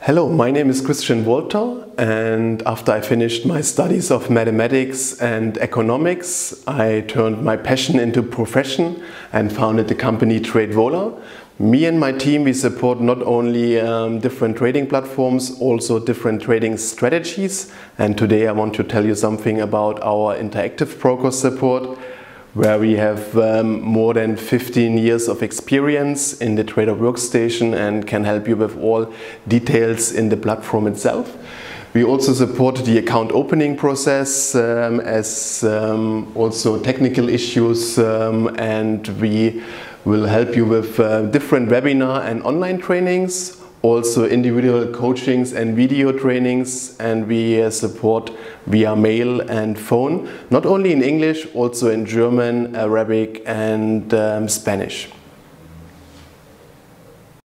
Hello, my name is Christian Walter, and after I finished my studies of mathematics and economics, I turned my passion into profession and founded the company TradeVola. Me and my team, we support not only different trading platforms, also different trading strategies. And today I want to tell you something about our Interactive Brokers support, where we have more than 15 years of experience in the Trader Workstation and can help you with all details in the platform itself. We also support the account opening process as also technical issues, and we will help you with different webinar and online trainings, also individual coachings and video trainings, and we support via mail and phone, not only in English, also in German, Arabic and Spanish.